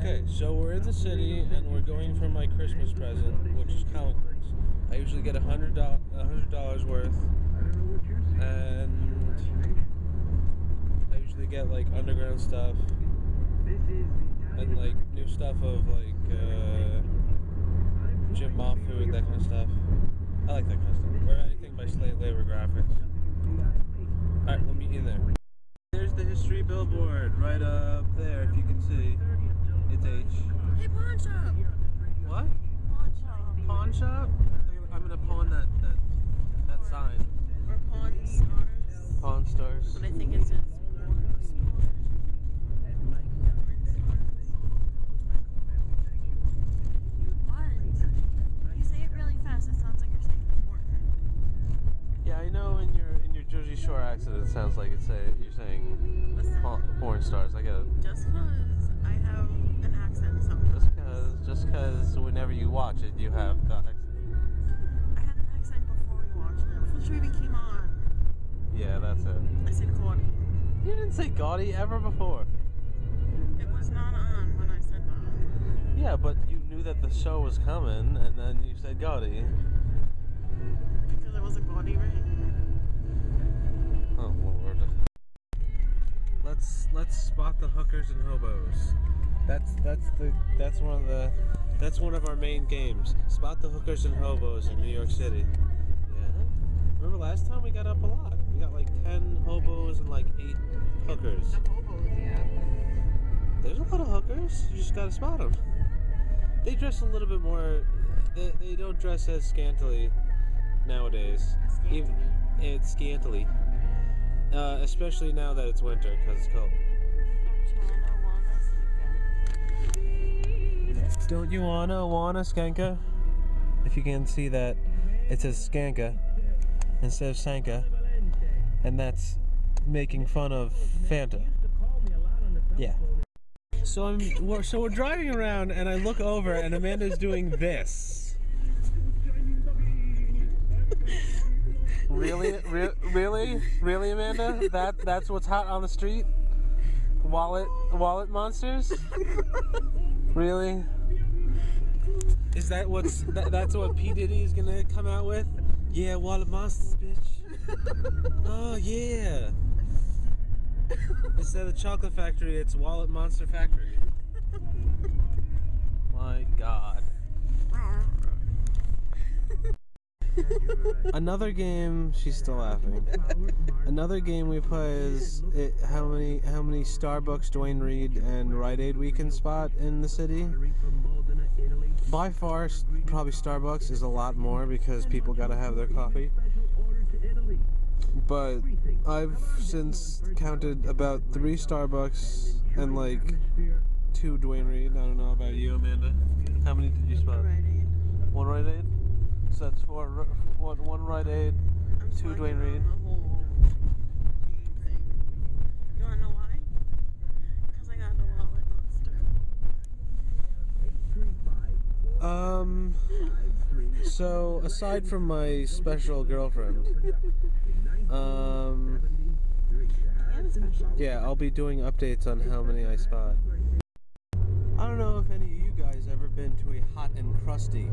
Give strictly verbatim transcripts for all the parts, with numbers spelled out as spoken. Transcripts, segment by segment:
Okay, so we're in the city and we're going for my Christmas present, which is comic books. I usually get a hundred dollars worth, and I usually get like underground stuff and like new stuff of like uh, Jim Mahfood, that kind of stuff. I like that kind of stuff. Or anything by Slate Labor Graphics. Alright, we'll meet you there. There's the history billboard right up there, if you can see. It's H. Hey, pawn shop! What? Pawn shop. Pawn shop? I'm gonna pawn that that, that sign. Or Pawn Stars. Pawn Stars. But I think it says Pawn Stars. Jersey Shore accident sounds like it's a, you're saying porn stars. I get it. Just because I have an accent sometimes. Just because just because whenever you watch it, you have the accent. I had an accent before we watched it. Before the show even came on. Yeah, that's it. I said gaudy. You didn't say gaudy ever before. It was not on when I said that. Yeah, but you knew that the show was coming, and then you said gaudy. Because it was a gaudy rain. Oh Lord. Let's let's spot the hookers and hobos. That's that's the that's one of the that's one of our main games. Spot the hookers and hobos in New York City. Yeah. Remember last time we got up a lot. We got like ten hobos and like eight hookers. The hobos, yeah. There's a lot of hookers. You just gotta spot them. They dress a little bit more. They they don't dress as scantily nowadays. Scantily. Even, it's scantily. Uh, especially now that it's winter, because it's cold. Don't you wanna wanna skanka? If you can see that, it says skanka instead of sanka, and that's making fun of Fanta. Yeah. So I'm we're, so we're driving around, and I look over, and Amanda's doing this. Really, re really, really, Amanda? That that's what's hot on the street? Wallet, wallet monsters? Really? Is that what's that, that's what P Diddy is gonna come out with? Yeah, wallet monsters, bitch. Oh yeah. Instead of Chocolate Factory, it's Wallet Monster Factory. My God. Another game, she's still laughing. Another game we play is it, how many how many Starbucks, Duane Reade, and Rite-Aid we can spot in the city. By far, probably Starbucks is a lot more because people gotta have their coffee. But I've since counted about three Starbucks and like two Duane Reade. I don't know about you, Amanda. How many did you spot? One Rite-Aid? So that's four, one, one Rite-Aid, two Duane Reade. You wanna know why? Because I got the wallet monster. Um, so aside from my special girlfriend, um, yeah, I'll be doing updates on how many I spot. I don't know if any of you guys ever been to a Hot and Crusty.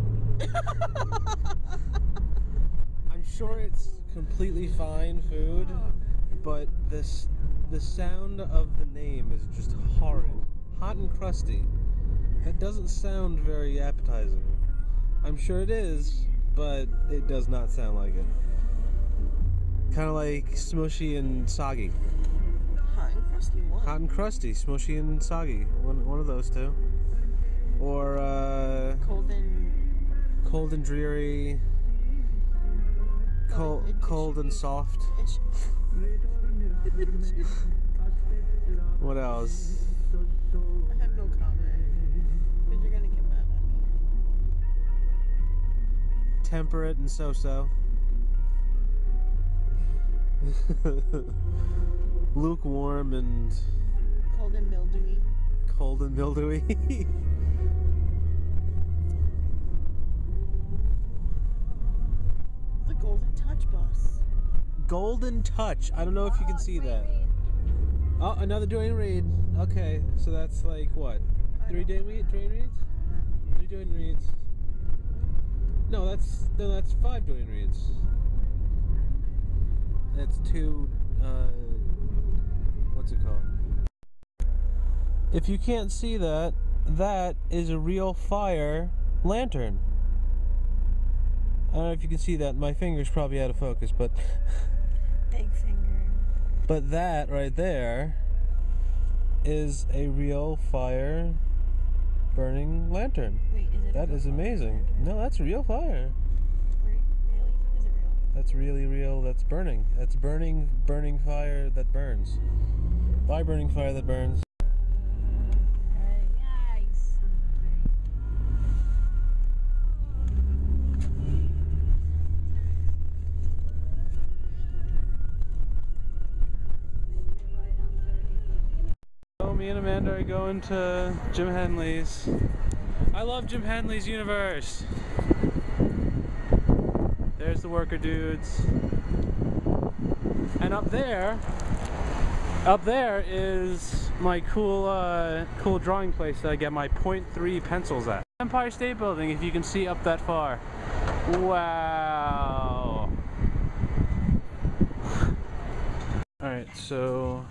I'm sure it's completely fine food, but this the sound of the name is just horrid. Hot and Crusty. That doesn't sound very appetizing. I'm sure it is, but it does not sound like it. Kind of like smushy and soggy. Hot and Crusty one. Hot and Crusty, smushy and soggy. One, one of those two. Or, uh... Cold and... Cold and dreary. Cold, oh, it, it cold and be, soft. What else? I have no comment. Because you're gonna get mad at me. Temperate and so-so. Lukewarm and cold and mildewy. Cold and mildewy. The Golden Touch bus. Golden Touch. I don't know if you can see that. Oh, another Duane Reade. Okay, so that's like what? Three day week, Duane Reads? Three Duane Reads. No, that's no, that's five Duane Reads. That's two. Uh, what's it called? If you can't see that, that is a real fire lantern. I don't know if you can see that. My finger's probably out of focus, but big finger. But that right there is a real fire burning lantern. Wait, is it? That is amazing. Lantern? No, that's real fire. Really? Is it real? That's really real. That's burning. That's burning, burning fire that burns. By burning fire that burns. Me and Amanda are going to Jim Hanley's. I love Jim Hanley's universe. There's the worker dudes. And up there, up there is my cool, uh, cool drawing place that I get my point three pencils at. Empire State Building, if you can see up that far. Wow. All right, so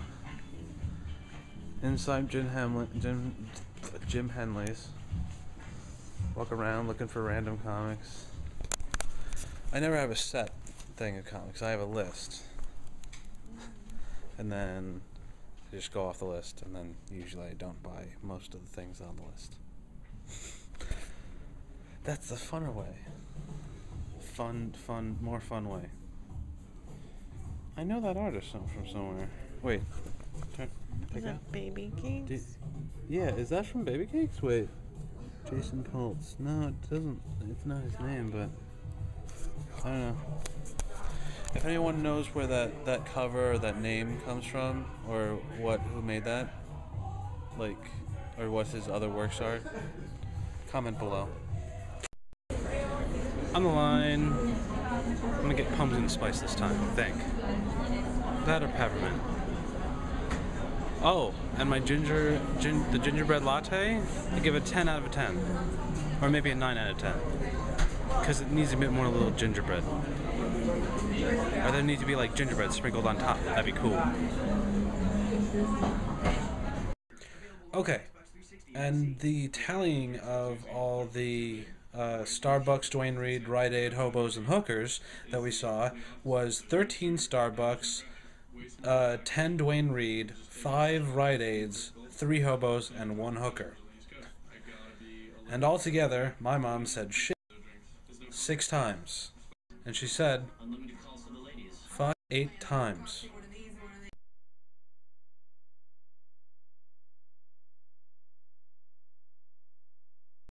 inside Jim Hamlin, Jim, Jim Hanley's. Walk around looking for random comics. I never have a set thing of comics. I have a list, and then I just go off the list. And then usually I don't buy most of the things on the list. That's the funner way. Fun, fun, more fun way. I know that artist from somewhere. Wait. Turn, is that out. Baby Cakes? Do, yeah, is that from Baby Cakes? Wait, Jason Coltz. No, it doesn't. It's not his name, but I don't know. If anyone knows where that that cover or that name comes from, or what who made that, like, or what his other works are, comment below. On the line, I'm gonna get pumpkin spice this time. I think that or peppermint. Oh, and my ginger, gin, the gingerbread latte, I give a ten out of a ten. Or maybe a nine out of ten. Because it needs a bit more a little gingerbread. Or there needs to be like gingerbread sprinkled on top. That'd be cool. Okay, and the tallying of all the uh, Starbucks, Duane Reade, Rite-Aid, hobos, and hookers that we saw was thirteen Starbucks, Uh, ten Duane Reade, five Rite-Aids, three hobos, and one hooker. And altogether, my mom said shit six times. And she said five, eight times.